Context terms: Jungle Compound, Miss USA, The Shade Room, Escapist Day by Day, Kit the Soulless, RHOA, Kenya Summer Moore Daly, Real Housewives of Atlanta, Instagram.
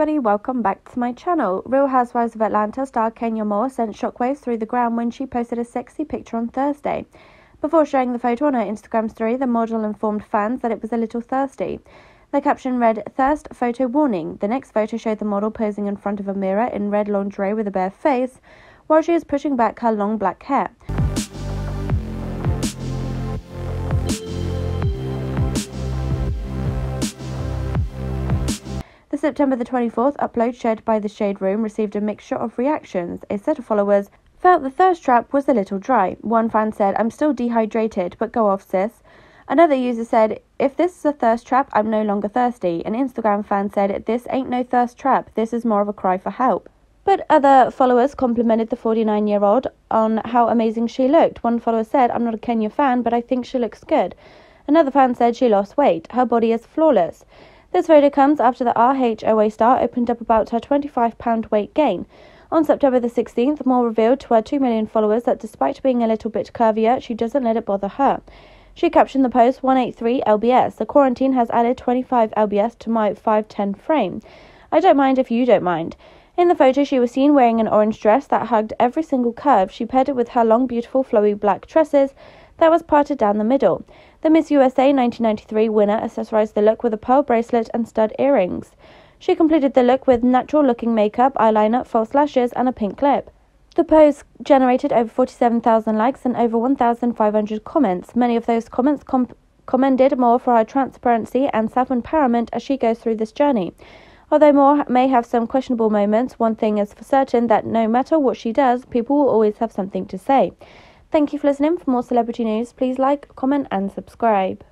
everybody, welcome back to my channel. Real Housewives of Atlanta star Kenya Moore sent shockwaves through the ground when she posted a sexy picture on Thursday. Before sharing the photo on her Instagram story, the model informed fans that it was a little thirsty. The caption read, "Thirst photo warning." The next photo showed the model posing in front of a mirror in red lingerie with a bare face, while she is pushing back her long black hair. The September the 24th upload shared by The Shade Room received a mixture of reactions. A set of followers felt the thirst trap was a little dry. One fan said, "I'm still dehydrated, but go off, sis." Another user said, "If this is a thirst trap, I'm no longer thirsty." An Instagram fan said, "This ain't no thirst trap. This is more of a cry for help." But other followers complimented the 49-year-old on how amazing she looked. One follower said, "I'm not a Kenya fan, but I think she looks good." Another fan said she lost weight. "Her body is flawless." This photo comes after the RHOA star opened up about her 25-pound weight gain. On September the 16th, Moore revealed to her 2 million followers that despite being a little bit curvier, she doesn't let it bother her. She captioned the post, 183 lbs. "The quarantine has added 25 lbs to my 5'10 frame. I don't mind if you don't mind." In the photo, she was seen wearing an orange dress that hugged every single curve. She paired it with her long, beautiful, flowy black tresses that was parted down the middle. The Miss USA 1993 winner accessorized the look with a pearl bracelet and stud earrings. She completed the look with natural-looking makeup, eyeliner, false lashes, and a pink lip. The post generated over 47,000 likes and over 1,500 comments. Many of those comments commended Moore for her transparency and self-empowerment as she goes through this journey. Although Moore may have some questionable moments, one thing is for certain, that no matter what she does, people will always have something to say. Thank you for listening. For more celebrity news, please like, comment and subscribe.